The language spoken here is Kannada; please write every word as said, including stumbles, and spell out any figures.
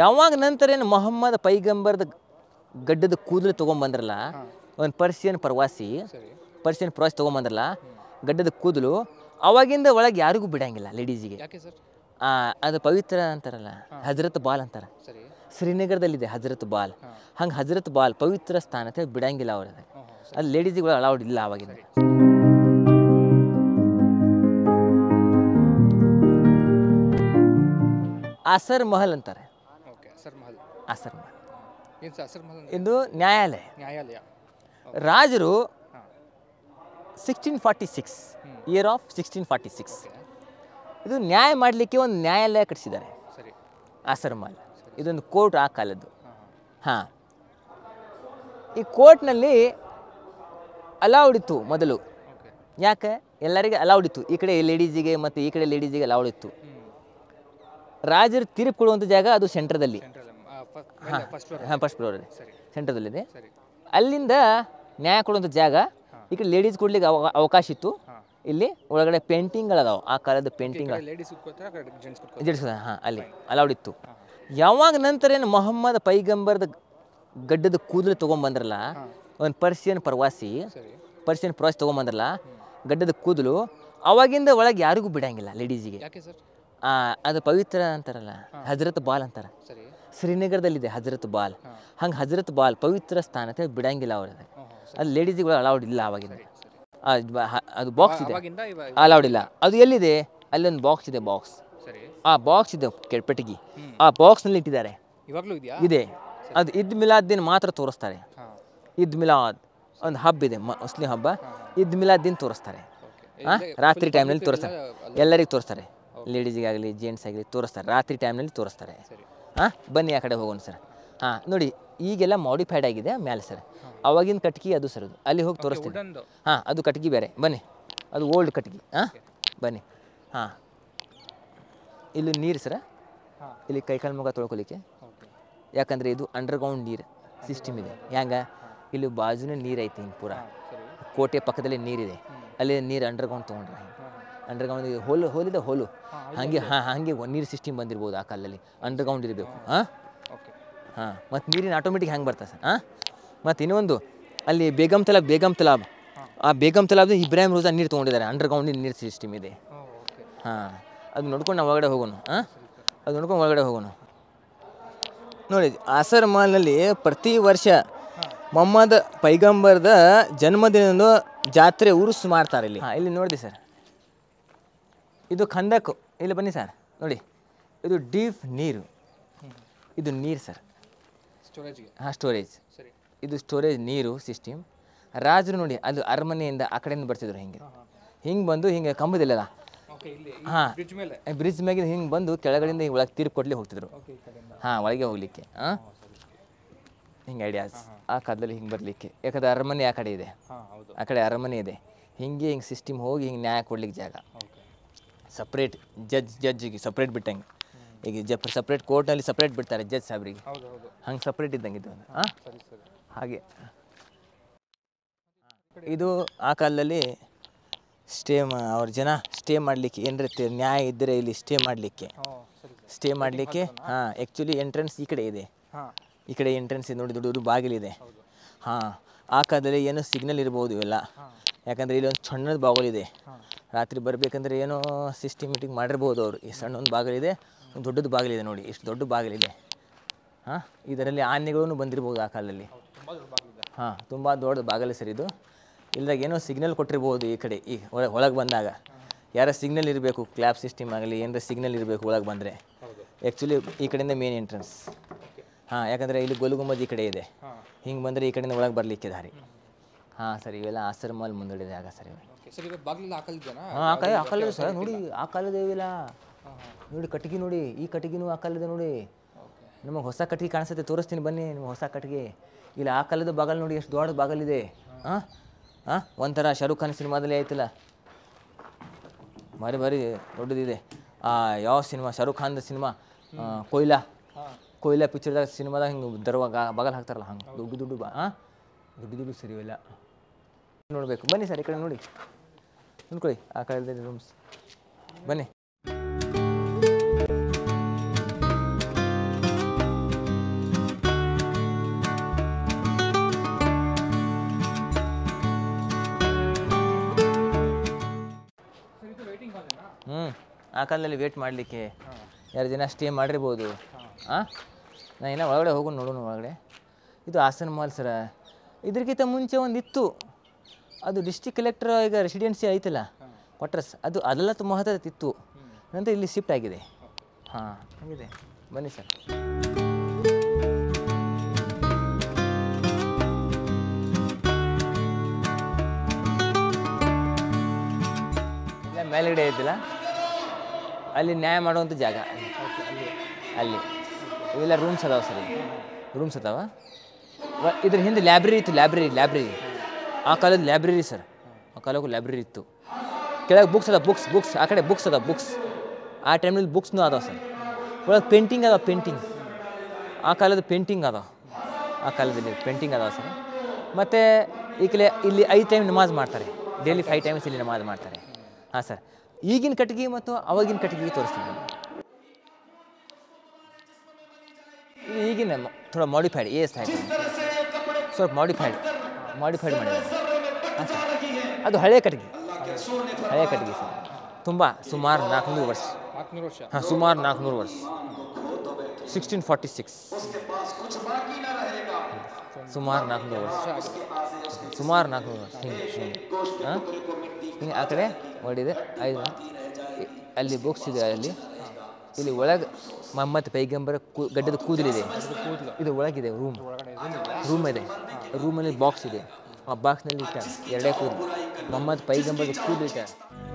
ಯಾವಾಗ ನಂತರ ಏನು ಮೊಹಮ್ಮದ್ ಪೈಗಂಬರ್ದ ಗಡ್ಡದ ಕೂದಲು ತಗೊಂಬಂದ್ರಲ್ಲ, ಒಂದು ಪರ್ಷಿಯನ್ ಪ್ರವಾಸಿ ಪರ್ಷಿಯನ್ ಪ್ರವಾಸಿ ತಗೊಂಬಂದ್ರಲ್ಲ ಗಡ್ಡದ ಕೂದಲು, ಅವಾಗಿಂದ ಒಳಗೆ ಯಾರಿಗೂ ಬಿಡಂಗಿಲ್ಲ ಲೇಡೀಸಿಗೆ. ಅದು ಪವಿತ್ರ ಅಂತಾರಲ್ಲ, ಹಜರತ್ ಬಾಲ್ ಅಂತಾರೆ. ಶ್ರೀನಗರದಲ್ಲಿದೆ ಹಜರತ್ ಬಾಲ್. ಹಂಗೆ ಹಜರತ್ ಬಾಲ್ ಪವಿತ್ರ ಸ್ಥಾನ ಅಂತ ಬಿಡಂಗಿಲ್ಲ ಅವ್ರ. ಅದು ಲೇಡೀಸ್ಗಳು ಅಲೌಡ್ ಇಲ್ಲ ಅವಾಗಿಂದ. ಆಸರ್ ಮಹಲ್ ಅಂತಾರೆ. ಆಸರ್ ಮಹಲ್ ಇದು ನ್ಯಾಯಾಲಯ. ನ್ಯಾಯಾಲಯ ರಾಜರು sixteen forty six year of sixteen forty six ಇದು ನ್ಯಾಯ ಮಾಡಲಿಕ್ಕೆ ಒಂದು ನ್ಯಾಯಾಲಯ ಕಟ್ಟಿಸಿದ್ದಾರೆ. ಆಸರ್ ಮಹಲ್ ಇದೊಂದು ಕೋರ್ಟ್ ಆ ಕಾಲದ್ದು. ಹಾಂ, ಈ ಕೋರ್ಟ್ನಲ್ಲಿ ಅಲೌಡ್ ಇತ್ತು ಮೊದಲು. ಯಾಕೆ ಎಲ್ಲರಿಗೆ ಅಲೌಡ್ ಇತ್ತು? ಈ ಕಡೆ ಲೇಡೀಸಿಗೆ ಮತ್ತು ಈ ಕಡೆ ಲೇಡೀಸಿಗೆ ಅಲೌಡ್ ಇತ್ತು. ರಾಜರು ತೀರ್ಪು ಕೊಡುವಂಥ ಜಾಗ ಅದು ಸೆಂಟ್ರದಲ್ಲಿ. ಹಾಂ ಹಾಂ ಫಸ್ಟ್ ಫ್ಲೋರಲ್ಲಿ ಸೆಂಟ್ರದಲ್ಲಿದೆ. ಅಲ್ಲಿಂದ ನ್ಯಾಯ ಕೊಡುವಂಥ ಜಾಗ. ಈ ಕಡೆ ಲೇಡೀಸ್ ಕೊಡ್ಲಿಕ್ಕೆ ಅವಕಾಶ ಇತ್ತು. ಇಲ್ಲಿ ಒಳಗಡೆ ಪೇಂಟಿಂಗ್ಗಳದಾವೆ ಆ ಕಾಲದ ಪೇಂಟಿಂಗ್ಗಳು. ಹಾಂ, ಅಲ್ಲಿ ಅಲೌಡ್ ಇತ್ತು. ಯಾವಾಗ ನಂತರ ಏನು ಮೊಹಮ್ಮದ್ ಪೈಗಂಬರ್ದ ಗಡ್ಡದ ಕೂದಲು ತೊಗೊಂಬಂದ್ರಲ್ಲ, ಒಂದು ಪರ್ಷಿಯನ್ ಪ್ರವಾಸಿ ಪರ್ಷಿಯನ್ ಪ್ರವಾಸಿ ತೊಗೊಂಬಂದ್ರಲ್ಲ ಗಡ್ಡದ ಕೂದಲು, ಅವಾಗಿಂದ ಒಳಗೆ ಯಾರಿಗೂ ಬಿಡಂಗಿಲ್ಲ ಲೇಡೀಸಿಗೆ. ಅದು ಪವಿತ್ರ ಅಂತಾರಲ್ಲ, ಹಜರತ್ ಬಾಲ್ ಅಂತಾರೆ. ಶ್ರೀನಗರದಲ್ಲಿದೆ ಹಜರತ್ ಬಾಲ್. ಹಂಗೆ ಹಜರತ್ ಬಾಲ್ ಪವಿತ್ರ ಸ್ಥಾನ ಅಂತ ಬಿಡಂಗಿಲ್ಲ ಅವ್ರ. ಅದು ಲೇಡೀಸ್ಗಳು ಅಲೌಡ್ ಇಲ್ಲ ಅವಾಗಿಂದ. ಅದು ಬಾಕ್ಸ್ ಇದೆ, ಅಲೌಡ್ ಇಲ್ಲ. ಅದು ಎಲ್ಲಿದೆ? ಅಲ್ಲೊಂದು ಬಾಕ್ಸ್ ಇದೆ. ಬಾಕ್ಸ್ ಆ ಬಾಕ್ಸ್ ಇದೆ ಪೆಟ್ಟಿಗೆ. ಆ ಬಾಕ್ಸ್ನಲ್ಲಿ ಇಟ್ಟಿದ್ದಾರೆ. ಇದೆ. ಅದು ಈದ್ ಮಿಲಾದ್ ದಿನ ಮಾತ್ರ ತೋರಿಸ್ತಾರೆ. ಈದ್ ಮಿಲಾದ್ ಒಂದು ಹಬ್ಬ ಇದೆ, ಮುಸ್ಲಿಂ ಹಬ್ಬ. ಈದ್ ಮಿಲಾದ್ ದಿನ ತೋರಿಸ್ತಾರೆ. ಹಾಂ, ರಾತ್ರಿ ಟೈಮ್ನಲ್ಲಿ ತೋರಿಸ್ತಾರೆ. ಎಲ್ಲರಿಗೂ ತೋರಿಸ್ತಾರೆ, ಲೇಡೀಸಿಗಾಗಲಿ ಜೆಂಟ್ಸ್ ಆಗಲಿ ತೋರಿಸ್ತಾರೆ. ರಾತ್ರಿ ಟೈಮ್ನಲ್ಲಿ ತೋರಿಸ್ತಾರೆ. ಹಾಂ, ಬನ್ನಿ ಆ ಕಡೆ ಹೋಗೋಣ ಸರ್. ಹಾಂ, ನೋಡಿ ಈಗೆಲ್ಲ ಮಾಡಿಫೈಡ್ ಆಗಿದೆ ಮೇಲೆ ಸರ್. ಅವಾಗಿನ ಕಟ್ಗೆ ಅದು ಸರ್. ಅದು ಅಲ್ಲಿ ಹೋಗಿ ತೋರಿಸ್ತೀವಿ. ಹಾಂ, ಅದು ಕಟ್ಗೆ ಬೇರೆ. ಬನ್ನಿ, ಅದು ಓಲ್ಡ್ ಕಟ್ಗೆ. ಹಾಂ, ಬನ್ನಿ. ಹಾಂ, ಇಲ್ಲಿ ನೀರು ಸರ. ಇಲ್ಲಿ ಕೈಕಾಲು ಮುಖ ತೊಳ್ಕೊಲಿಕ್ಕೆ, ಯಾಕಂದರೆ ಇದು ಅಂಡರ್ಗ್ರೌಂಡ್ ನೀರು ಸಿಸ್ಟಮ್ ಇದೆ. ಹ್ಯಾಂಗೆ ಇಲ್ಲಿ ಬಾಜುನೇ ನೀರು ಐತಿ ಹಿಂಗೆ ಪೂರ. ಕೋಟೆ ಪಕ್ಕದಲ್ಲಿ ನೀರಿದೆ. ಅಲ್ಲಿ ನೀರು ಅಂಡರ್ಗ್ರೌಂಡ್ ತೊಗೊಂಡ್ರೆ ಅಂಡರ್ಗ್ರೌಂಡ್ ಹೋಲು ಹೋಲಿದೆ ಹೋಲು ಹಾಗೆ. ಹಾಂ, ಹಾಗೆ ನೀರು ಸಿಸ್ಟಮ್ ಬಂದಿರ್ಬೋದು ಆ ಕಾಲದಲ್ಲಿ. ಅಂಡರ್ಗ್ರೌಂಡ್ ಇರಬೇಕು. ಹಾಂ, ಹಾಂ, ಮತ್ತು ನೀರಿನ ಆಟೋಮೆಟಿಕ್ ಹ್ಯಾಂಗೆ ಬರ್ತದೆ ಸರ್. ಹಾಂ, ಮತ್ತು ಇನ್ನೊಂದು ಅಲ್ಲಿ ಬೇಗಂ ತಲಾಬ್ ಬೇಗಂ ತಲಾಬ್ ಆ ಬೇಗಂ ತಲಾಬ್ ಇಬ್ರಾಹಿಂ ರೋಜಾ ನೀರು ತೊಗೊಂಡಿದ್ದಾರೆ. ಅಂಡರ್ಗ್ರೌಂಡ್ ನೀರು ಸಿಸ್ಟಮ್ ಇದೆ. ಹಾಂ, ಅದು ನೋಡ್ಕೊಂಡು ನಾವು ಒಳಗಡೆ ಹೋಗೋಣ. ಹಾಂ, ಅದು ನೋಡ್ಕೊಂಡು ಒಳಗಡೆ ಹೋಗೋಣ. ನೋಡಿ, ಆಸರ್ ಮಹಲ್ನಲ್ಲಿ ಪ್ರತಿ ವರ್ಷ ಮೊಹಮ್ಮದ್ ಪೈಗಂಬರ್ದ ಜನ್ಮದಿನದಂದು ಜಾತ್ರೆ ಉರುಸ್ ಮಾಡ್ತಾರೆ ಇಲ್ಲಿ. ಹಾಂ, ಇಲ್ಲಿ ನೋಡಿದೆ ಸರ್, ಇದು ಖಂದಕ್. ಇಲ್ಲಿ ಬನ್ನಿ ಸರ್, ನೋಡಿ ಇದು ಡೀಪ್ ನೀರು. ಇದು ನೀರು ಸರ್. ಸ್ಟೋರೇಜ್ಗೆ. ಹಾಂ, ಸ್ಟೋರೇಜ್. ಸರಿ, ಇದು ಸ್ಟೋರೇಜ್ ನೀರು ಸಿಸ್ಟಮ್. ರಾಜರು ನೋಡಿ ಅದು ಅರಮನೆಯಿಂದ ಆ ಕಡೆಯಿಂದ ಬರ್ತಿದ್ರು. ಹಿಂಗೆ ಹಿಂಗೆ ಬಂದು ಹಿಂಗೆ ಕಂಬದಿಲ್ಲಲ್ಲ. ಹಾಂ, ಬ್ರಿಡ್ಜ್ ಮ್ಯಾಗಿಂದ ಹಿಂಗೆ ಬಂದು ಕೆಳಗಡೆಯಿಂದ ಹಿಂಗೆ ಒಳಗೆ ತೀರ್ಪು ಕೊಡ್ಲಿ ಹೋಗ್ತಿದ್ರು. ಹಾಂ, ಒಳಗೆ ಹೋಗ್ಲಿಕ್ಕೆ. ಹಾಂ, ಹಿಂಗೆ ಐಡಿಯಾಸ್ ಆ ಕಾಲದಲ್ಲಿ ಹಿಂಗೆ ಬರಲಿಕ್ಕೆ. ಯಾಕಂದರೆ ಅರಮನೆ ಆ ಕಡೆ ಇದೆ, ಆ ಕಡೆ ಅರಮನೆ ಇದೆ. ಹಿಂಗೆ ಹಿಂಗೆ ಸಿಸ್ಟಮ್ ಹೋಗಿ ಹಿಂಗೆ ನ್ಯಾಯ ಕೊಡ್ಲಿಕ್ಕೆ ಜಾಗ ಸಪ್ರೇಟ್. ಜಜ್ ಜಜ್ಜಿಗೆ ಸಪ್ರೇಟ್ ಬಿಟ್ಟಂಗೆ. ಈಗ ಜ ಸಪ್ರೇಟ್ ಕೋರ್ಟ್ನಲ್ಲಿ ಸಪ್ರೇಟ್ ಬಿಡ್ತಾರೆ ಜಜ್ ಸಾಬ್ರಿಗೆ. ಹಂಗೆ ಸಪ್ರೇಟ್ ಇದ್ದಂಗೆ ಇದು. ಹಾಂ, ಹಾಗೆ ಇದು ಆ ಕಾಲದಲ್ಲಿ ಸ್ಟೇ ಮಾ ಅವ್ರ ಜನ ಸ್ಟೇ ಮಾಡಲಿಕ್ಕೆ ಏನಿರುತ್ತೆ ನ್ಯಾಯ ಇದ್ದರೆ ಇಲ್ಲಿ ಸ್ಟೇ ಮಾಡಲಿಕ್ಕೆ ಸ್ಟೇ ಮಾಡಲಿಕ್ಕೆ ಹಾಂ, ಆ್ಯಕ್ಚುಲಿ ಎಂಟ್ರೆನ್ಸ್ ಈ ಕಡೆ ಇದೆ. ಈ ಕಡೆ ಎಂಟ್ರೆನ್ಸ್ ನೋಡಿ, ದೊಡ್ಡ ದೊಡ್ಡ ಬಾಗಿಲಿದೆ. ಹಾಂ, ಆ ಕಾಲದಲ್ಲಿ ಏನೋ ಸಿಗ್ನಲ್ ಇರ್ಬೋದು ಇವೆಲ್ಲ. ಯಾಕಂದರೆ ಇಲ್ಲಿ ಒಂದು ಸಣ್ಣದ ಬಾಗಿಲಿದೆ. ರಾತ್ರಿ ಬರಬೇಕಂದ್ರೆ ಏನೋ ಸಿಸ್ಟಮೆಟಿಕ್ ಮಾಡಿರ್ಬೋದು ಅವರು. ಈ ಸಣ್ಣೊಂದು ಬಾಗಿಲಿದೆ, ಒಂದು ದೊಡ್ಡದು ಬಾಗಿಲಿದೆ. ನೋಡಿ ಎಷ್ಟು ದೊಡ್ಡ ಬಾಗಿಲಿದೆ. ಹಾಂ, ಇದರಲ್ಲಿ ಆನೆಗಳೂ ಬಂದಿರ್ಬೋದು ಆ ಕಾಲದಲ್ಲಿ. ಹಾಂ, ತುಂಬ ದೊಡ್ಡ ಬಾಗಿಲು ಸರ್ ಇದು. ಇಲ್ದಾಗ ಏನೋ ಸಿಗ್ನಲ್ ಕೊಟ್ಟಿರ್ಬೋದು ಈ ಕಡೆ. ಈ ಒಳಗೆ ಬಂದಾಗ ಯಾರೋ ಸಿಗ್ನಲ್ ಇರಬೇಕು, ಕ್ಲಾಪ್ ಸಿಸ್ಟಮ್ ಆಗಲಿ ಏನರ ಸಿಗ್ನಲ್ ಇರಬೇಕು ಒಳಗೆ ಬಂದರೆ. ಆ್ಯಕ್ಚುಲಿ ಈ ಕಡೆಯಿಂದ ಮೇನ್ ಎಂಟ್ರೆನ್ಸ್. ಹಾಂ, ಯಾಕಂದರೆ ಇಲ್ಲಿ ಗೋಲ್ ಗುಂಬಜ್ ಈ ಕಡೆ ಇದೆ. ಹಿಂಗೆ ಬಂದರೆ ಈ ಕಡೆಯಿಂದ ಒಳಗೆ ಬರಲಿಕ್ಕೆ ದಾರಿ. ಹಾಂ ಸರ್, ಇವೆಲ್ಲ ಆಸರ್ ಮಹಲ್ ಮುಂದೂಡಿದೆ ಆಗ ಸರ್. ಹಾಂ, ಆ ಕಾಲ ಆ ಕಾಲದ ಸರ್ ನೋಡಿ, ಆ ಕಾಲದ ಇವೆಲ್ಲ ನೋಡಿ. ಕಟ್ಟಿಗೆ ನೋಡಿ, ಈ ಕಟ್ಟಿಗೆನೂ ಆ ಕಾಲದ ನೋಡಿ. ನಮಗೆ ಹೊಸ ಕಟ್ಟಿಗೆ ಕಾಣಿಸುತ್ತೆ, ತೋರಿಸ್ತೀನಿ ಬನ್ನಿ ನಿಮ್ಗೆ ಹೊಸ ಕಟ್ಟಿಗೆ. ಇಲ್ಲ ಆ ಕಾಲದ ಬಾಗಲ್ ನೋಡಿ, ಎಷ್ಟು ದೊಡ್ಡ ಬಾಗಲಿದೆ. ಹಾಂ ಹಾಂ, ಒಂಥರ ಶಾರುಖ್ ಖಾನ್ ಸಿನಿಮಾದಲ್ಲಿ ಆಯ್ತಲ್ಲ, ಭಾರಿ ಭಾರಿ ದೊಡ್ಡದಿದೆ. ಆ ಯಾವ ಸಿನಿಮಾ ಶಾರುಖ್ ಖಾನ್ದ ಸಿನಿಮಾ ಕೊಯ್ಲಾ ಕೊಯ್ಲಾ ಪಿಕ್ಚರ್ದಾಗ ಸಿನಿಮಾದಾಗ ಹಿಂಗೆ ದರ್ವ ಬಾಗಲ್ ಹಾಕ್ತಾರಲ್ಲ ಹಂಗೆ ದುಡ್ಡು ದುಡ್ಡು ಬಾ. ಹಾಂ, ದುಡ್ಡು ದುಡ್ಡು ಸರಿವೆಲ್ಲ ನೋಡಬೇಕು. ಬನ್ನಿ ಸರ್ ಈ ಕಡೆ ನೋಡಿ, ನೋಡ್ಕೊಳ್ಳಿ ಆ ಕಡೆ ರೂಮ್ಸ್. ಬನ್ನಿ. ಆಕಲಲ್ಲಿ ವೇಟ್ ಮಾಡಲಿಕ್ಕೆ ಎರಡು ದಿನ ಸ್ಟೇ ಮಾಡಿರಬಹುದು. ಹಾಂ ನಾನು ಇನ್ನೂ ಒಳಗಡೆ ಹೋಗು ನೋಡೋಣ ಒಳಗಡೆ. ಇದು ಹಾಸನ ಮಹಲ್ ಸರ. ಇದಕ್ಕಿಂತ ಮುಂಚೆ ಒಂದಿತ್ತು, ಅದು ಡಿಸ್ಟ್ರಿಕ್ಟ್ ಕಲೆಕ್ಟರ್ ಈಗ ರೆಸಿಡೆನ್ಸಿ ಐತಲ್ಲ ಕ್ವಾರ್ಟರ್ಸ್, ಅದು ಅದೆಲ್ಲ ತುಂಬ ಮಹತ್ವದಿತ್ತು, ನಂತರ ಇಲ್ಲಿ ಶಿಫ್ಟ್ ಆಗಿದೆ. ಹಾಂ ಹಂಗಿದೆ, ಬನ್ನಿ ಸರ್. ಇಲ್ಲ ಮೇಲ್ಗಡೆ ಐತಿಲ್ಲ, ಅಲ್ಲಿ ನ್ಯಾಯ ಮಾಡುವಂಥ ಜಾಗ ಅಲ್ಲಿ. ಇವೆಲ್ಲ ರೂಮ್ಸ್ ಅದಾವೆ ಸರ್, ರೂಮ್ಸ್ ಅದಾವೆ. ಇದ್ರ ಹಿಂದೆ ಲೈಬ್ರರಿ ಇತ್ತು, ಲೈಬ್ರರಿ ಲೈಬ್ರರಿ ಆ ಕಾಲದ ಲೈಬ್ರರಿ ಸರ್, ಆ ಕಾಲಕ್ಕೂ ಲೈಬ್ರರಿ ಇತ್ತು. ಕೆಳಗೆ ಬುಕ್ಸ್ ಅದ, ಬುಕ್ಸ್ ಬುಕ್ಸ್ ಆ ಕಡೆ ಬುಕ್ಸ್ ಅದಾವೆ, ಬುಕ್ಸ್ ಆ ಟೈಮ್ನಲ್ಲಿ ಬುಕ್ಸ್ನೂ ಅದಾವೆ ಸರ್. ಒಳಗೆ ಪೇಂಟಿಂಗ್ ಅದಾವೆ, ಪೇಂಟಿಂಗ್ ಆ ಕಾಲದ ಪೇಂಟಿಂಗ್ ಅದಾವೆ, ಆ ಕಾಲದಲ್ಲಿ ಪೇಂಟಿಂಗ್ ಅದಾವೆ ಸರ್. ಮತ್ತು ಈಗಲೇ ಇಲ್ಲಿ ಐದು ಟೈಮ್ ನಮಾಜ್ ಮಾಡ್ತಾರೆ, ಡೈಲಿ ಫೈವ್ ಟೈಮ್ಸ್ ಇಲ್ಲಿ ನಮಾಜ್ ಮಾಡ್ತಾರೆ. ಹಾಂ ಸರ್, ಈಗಿನ ಕಟ್ಟಿಗೆ ಮತ್ತು ಅವಾಗಿನ ಕಟ್ಟಿಗೆ ತೋರಿಸ್ತೀನಿ. ಈಗಿನ ಥೋಡಾ ಮಾಡಿಫೈಡ್ ಎ ಎಸ್ ಆಯಿತು, ಸ್ವಲ್ಪ ಮಾಡಿಫೈಡ್ ಮಾಡಿಫೈಡ್ ಮಾಡಿದ್ದಾರೆ. ಹಾಂ ಸರ್, ಅದು ಹಳೆಯ ಕಟ್ಟಿಗೆ, ಹಳೆಯ ಕಟ್ಟಿಗೆ ಸರ್, ತುಂಬ ಸುಮಾರು ನಾಲ್ಕುನೂರು ವರ್ಷ. ಹಾಂ ಸುಮಾರು ನಾಲ್ಕುನೂರು ವರ್ಷ, ಸಿಕ್ಸ್ಟೀನ್ ಫಾರ್ಟಿ ಸಿಕ್ಸ್ ಸುಮಾರು ನಾಲ್ಕುನೂರು ವರ್ಷ, ಸುಮಾರು ನಾಲ್ಕುನೂರು ವರ್ಷ ಹಿಂಗೆ ಹಿಂಗೆ. ಹಾಂ ಹಿಂಗೆ ಆ ಕಡೆ ಹೊಡಿದೆ ಐದು. ಅಲ್ಲಿ ಬುಕ್ಸ್ ಇದೆ, ಅಲ್ಲಿ ಇಲ್ಲಿ ಒಳಗೆ ಮೊಹಮ್ಮದ್ ಪೈಗಂಬರ ಕೂ ಗಡ್ಡದ ಕೂದಲಿದೆ, ಇದು ಒಳಗಿದೆ. ರೂಮ್ ರೂಮ್ ಇದೆ, ರೂಮಲ್ಲಿ ಬಾಕ್ಸ್ ಇದೆ, ಆ ಬಾಕ್ಸ್ನಲ್ಲಿ ಇಟ್ಟ ಎರಡೇ ಕೂದಲು ಮೊಹಮ್ಮದ್ ಪೈಗಂಬರ ಕೂದಲು ಇಟ್ಟ.